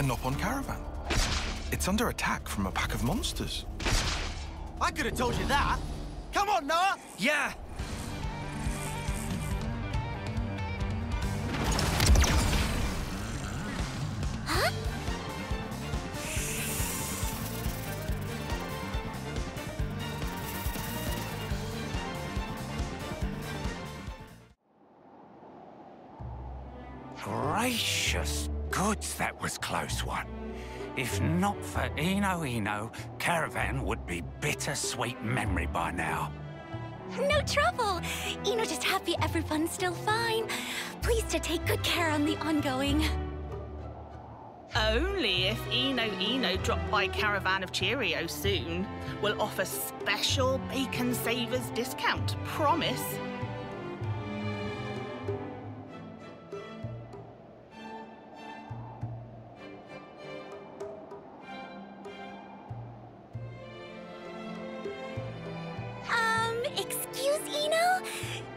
a Nopon caravan. It's under attack from a pack of monsters. I could have told you that. Come on, Noah! Yeah! Huh? Gracious goods, that was close one. If not for Ino, caravan would be bittersweet memory by now. No trouble. Ino just happy everyone's still fine. Please to take good care on the ongoing. Only if Ino dropped by caravan of Cheerios soon. We'll offer special Bacon Savers discount, promise. Excuse Ino?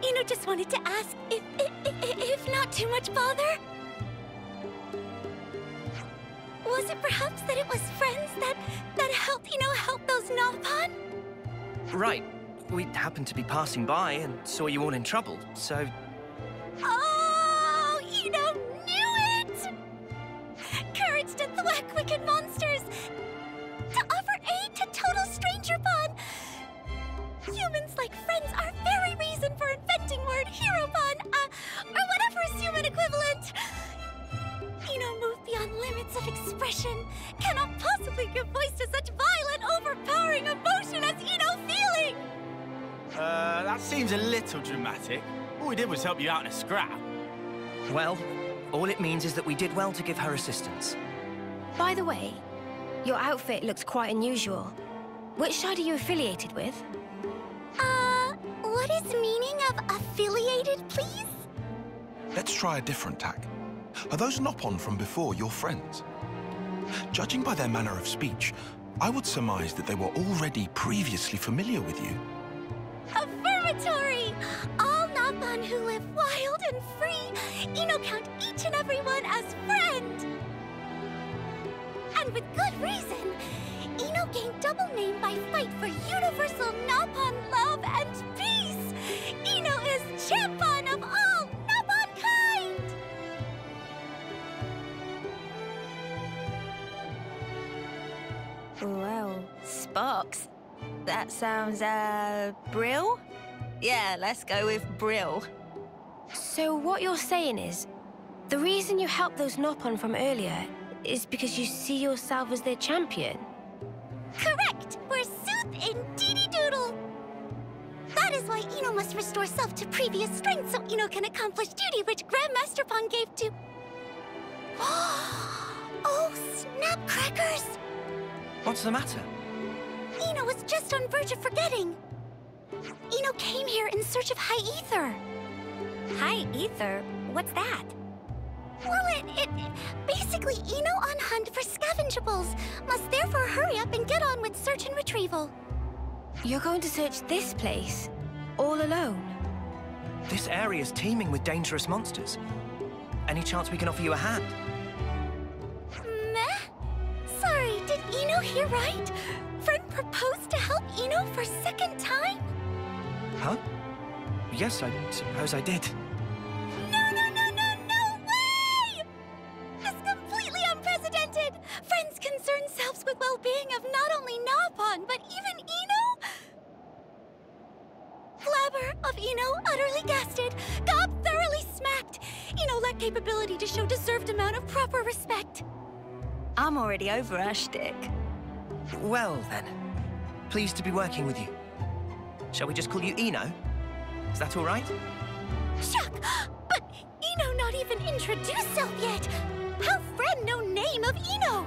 Ino just wanted to ask if not too much bother? Was it perhaps that it was friends that helped Ino help those Nopon? Right. We happened to be passing by and saw you all in trouble, so... Oh! Ino knew it! Courage to thwack wicked monsters! To offer aid to total stranger Pon! Humans like friends are very reason for inventing word Heropon, or whatever is human equivalent. Ino moved beyond limits of expression. Cannot possibly give voice to such violent, overpowering emotion as Ino feeling. That seems a little dramatic. All we did was help you out in a scrap. Well, all it means is that we did well to give her assistance. By the way, your outfit looks quite unusual. Which side are you affiliated with? What is the meaning of affiliated, please? Let's try a different tack. Are those Nopon from before your friends? Judging by their manner of speech, I would surmise that they were already previously familiar with you. Affirmatory! All Nopon who live wild and free, Ino count each and every one as friend! And with good reason! Ino gained double name by fight for universal Nopon love and peace! Ino is Champon of all Nopon kind! Well, Sparks, that sounds, Brill? Yeah, let's go with Brill. So what you're saying is, the reason you helped those Nopon from earlier is because you see yourself as their champion? Correct! Forsooth in Deedy Doodle! That is why Ino must restore self to previous strength so Ino can accomplish duty which Grandmaster Pon gave to... Oh, snapcrackers! What's the matter? Ino was just on verge of forgetting. Ino came here in search of High Ether. High Ether? What's that? Well, basically, Ino on hunt for scavengeables. Must therefore hurry up and get on with search and retrieval. You're going to search this place? All alone? This area is teeming with dangerous monsters. Any chance we can offer you a hand? Meh? Sorry, did Ino hear right? Friend proposed to help Ino for second time? Huh? Yes, I suppose I did. Friends concern selves with well-being of not only Nopon, but even Ino? Flabber of Ino utterly gasted, Gob thoroughly smacked. Ino lacked capability to show deserved amount of proper respect. I'm already over our shtick. Well then, pleased to be working with you. Shall we just call you Ino? Is that all right? Shuck! But Ino not even introduced self yet! How friend no name of Ino?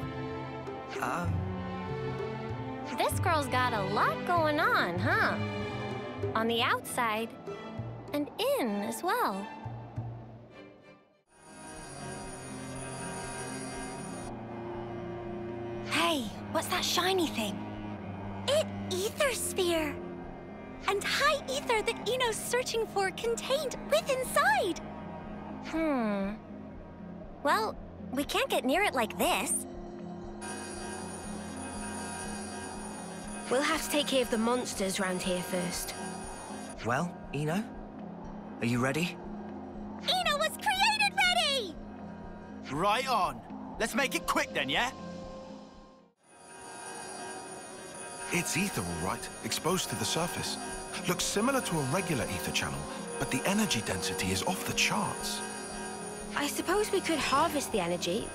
This girl's got a lot going on, huh? On the outside, and in as well. Hey, what's that shiny thing? It Ether Sphere! And High Ether that Ino's searching for contained with inside! Well, We can't get near it like this. We'll have to take care of the monsters round here first. Well, Ino, are you ready? Ino was created ready! Right on. Let's make it quick then, yeah? It's ether, all right, exposed to the surface. Looks similar to a regular ether channel, but the energy density is off the charts. I suppose we could harvest the energy,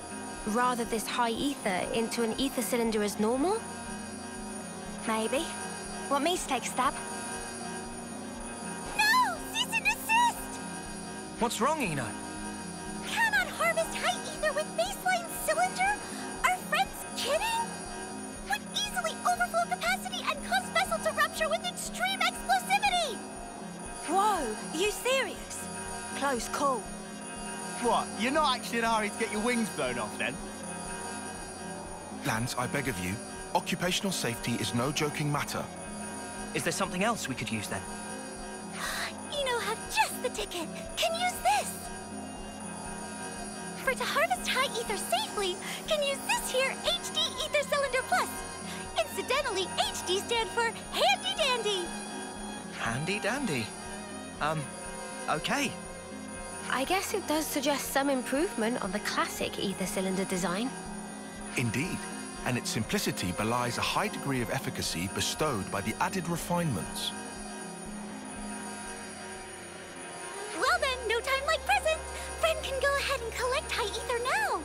rather this high ether, into an ether cylinder as normal? Maybe. Want me to take a stab? No! Cease and desist! What's wrong, Ino? Cannot harvest high ether with baseline cylinder? Are friends kidding? Would easily overflow capacity and cause vessel to rupture with extreme explosivity! Whoa! Are you serious? Close call. What? You're not actually in a hurry to get your wings blown off, then? Lance, I beg of you. Occupational safety is no joking matter. Is there something else we could use, then? Ino have just the ticket. Can use this! For to harvest high ether safely, can use this here HD Ether Cylinder Plus. Incidentally, HD stand for Handy Dandy. Handy Dandy? Okay. I guess it does suggest some improvement on the classic ether cylinder design. Indeed, and its simplicity belies a high degree of efficacy bestowed by the added refinements. Well then, no time like present! Friend can go ahead and collect high ether now!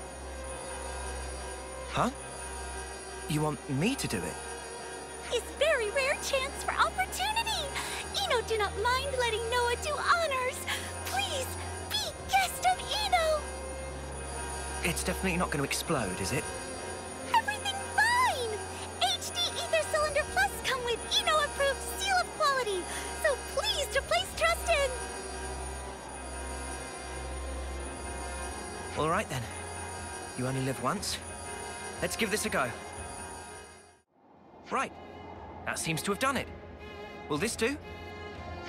Huh? You want me to do it? It's very rare chance for opportunity! Ino do not mind letting Noah do honors! Please! It's definitely not going to explode, is it? Everything fine! HD Ether Cylinder Plus come with Ino-approved seal of quality, so please to place trust in! All right then. You only live once. Let's give this a go. Right. That seems to have done it. Will this do?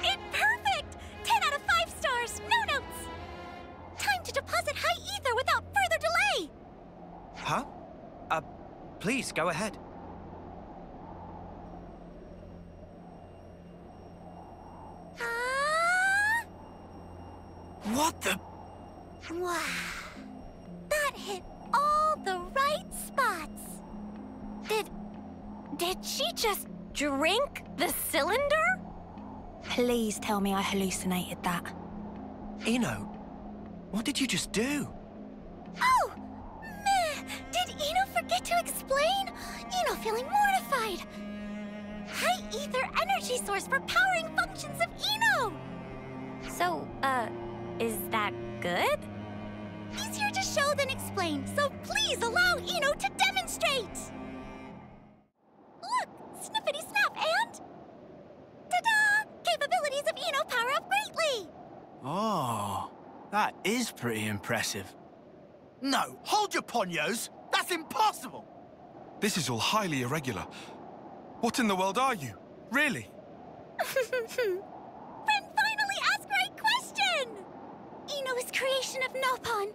It's perfect! 10 out of 5 stars, no notes! Time to deposit high ether without further delay! Huh? Please, go ahead. What the? Wow. That hit all the right spots. Did she just drink the cylinder? Please tell me I hallucinated that. Ino, what did you just do? Oh! Meh! Did Ino forget to explain? Ino feeling mortified! High ether energy source for powering functions of Ino! So, is that good? Easier to show than explain, so please allow Ino to demonstrate! Look! Snippity snap and... Ta-da! Capabilities of Ino power up greatly! Oh... That is pretty impressive. No, hold your ponios! That's impossible! This is all highly irregular. What in the world are you? Really? Friend finally asked right question! Ino is creation of Nopon,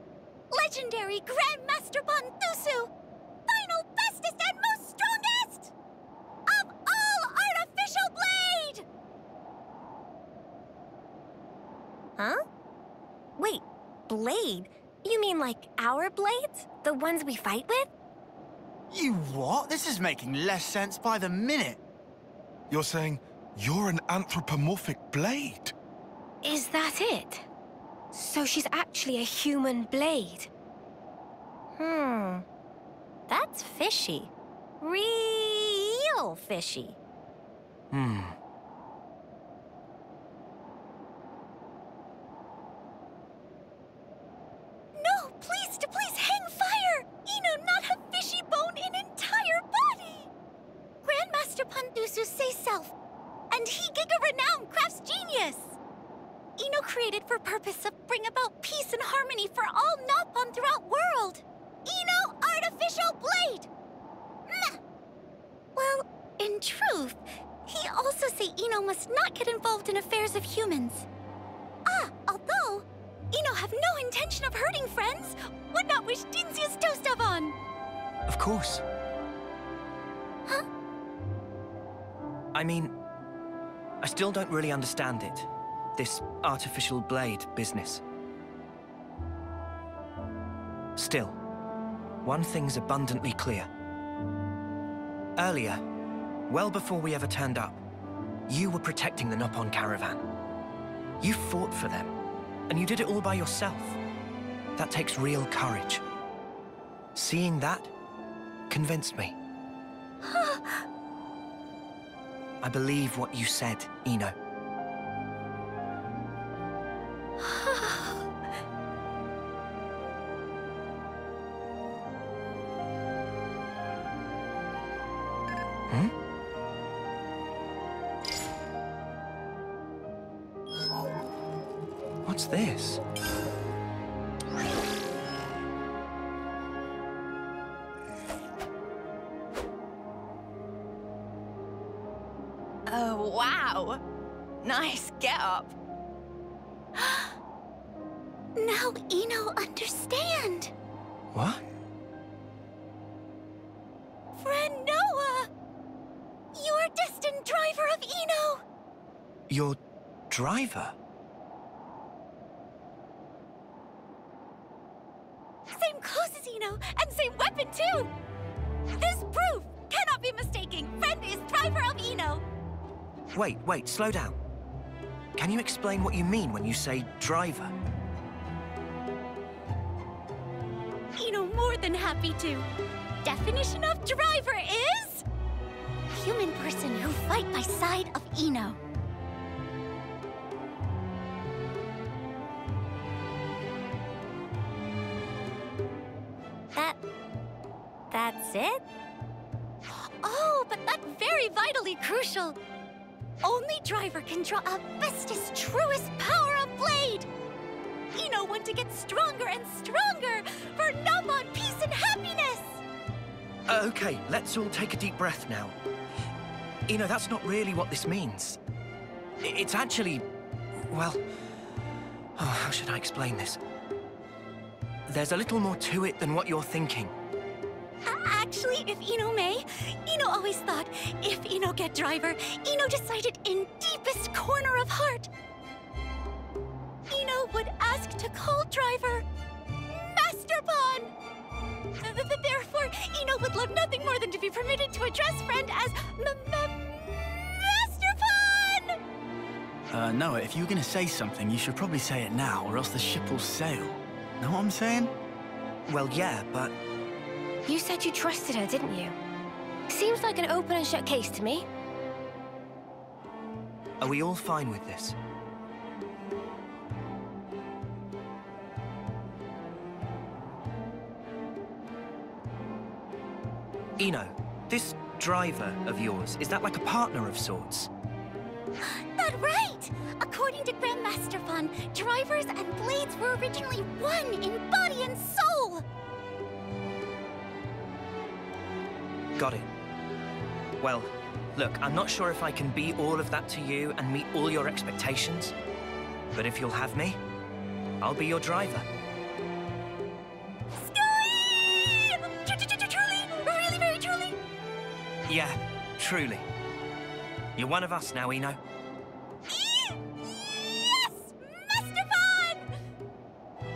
legendary Grandmaster Ponthusu, final bestest and most strongest of all artificial blade! Huh? Wait, blade? You mean like our blades? The ones we fight with? You what? This is making less sense by the minute. You're saying you're an anthropomorphic blade? Is that it? So she's actually a human blade? That's fishy. Real fishy. Please hang fire! Ino not have fishy bone in entire body! Grandmaster Ponthusu say self, and he giga-renowned crafts genius! Ino created for purpose of bring about peace and harmony for all Nopon throughout world! Ino artificial blade! Well, in truth, he also say Ino must not get involved in affairs of humans. Although, Ino have no intention intention of hurting friends. Would not wish Dinsia's toast oven. Of course. Huh? I mean, I still don't really understand it. This artificial blade business. Still, one thing's abundantly clear. Earlier, well before we ever turned up, you were protecting the Nopon caravan. You fought for them, and you did it all by yourself. That takes real courage. Seeing that convinced me. I believe what you said, Ino. What's this? Oh, wow! Nice get-up! Now Ino understand! What? Friend Noah! You're destined driver of Ino! Your driver? Same clothes as Ino, and same weapon too! This proof cannot be mistaken! Friend is driver of Ino! Wait, slow down. Can you explain what you mean when you say driver? Ino more than happy to. Definition of driver is... human person who fight by side of Ino. That's it? Oh, but that's very vitally crucial. Only driver can draw out bestest, truest power of blade! Ino want to get stronger and stronger for Nopon peace and happiness! Okay, let's all take a deep breath now. Ino, that's not really what this means. It's actually... well... oh, how should I explain this? There's a little more to it than what you're thinking. Actually, if Ino may, Ino always thought, if Ino get driver, Ino decided in deepest corner of heart. Ino would ask to call driver Masterpon. Therefore, Ino would love nothing more than to be permitted to address friend as Masterpon! Noah, if you're gonna say something, you should probably say it now, or else the ship will sail. Know what I'm saying? Well, yeah, but... you said you trusted her, didn't you? Seems like an open and shut case to me. Are we all fine with this? Ino, this driver of yours, is that like a partner of sorts? Not right! According to Grandmaster Pon, drivers and blades were originally one in body and soul! Got it. Well, look, I'm not sure if I can be all of that to you and meet all your expectations, but if you'll have me, I'll be your driver. Scream! Truly? Really, very truly? Yeah, truly. You're one of us now, Ino. Yes! Masterpon!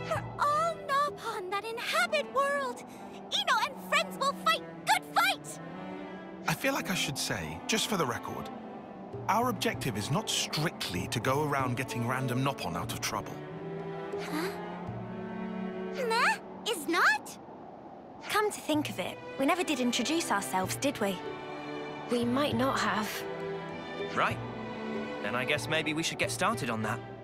For all Nopon that inhabit world, Ino and friends will fight. I feel like I should say, just for the record, our objective is not strictly to go around getting random Nopon out of trouble. Huh? Nah, it's not? Come to think of it, we never did introduce ourselves, did we? We might not have. Right. Then I guess maybe we should get started on that.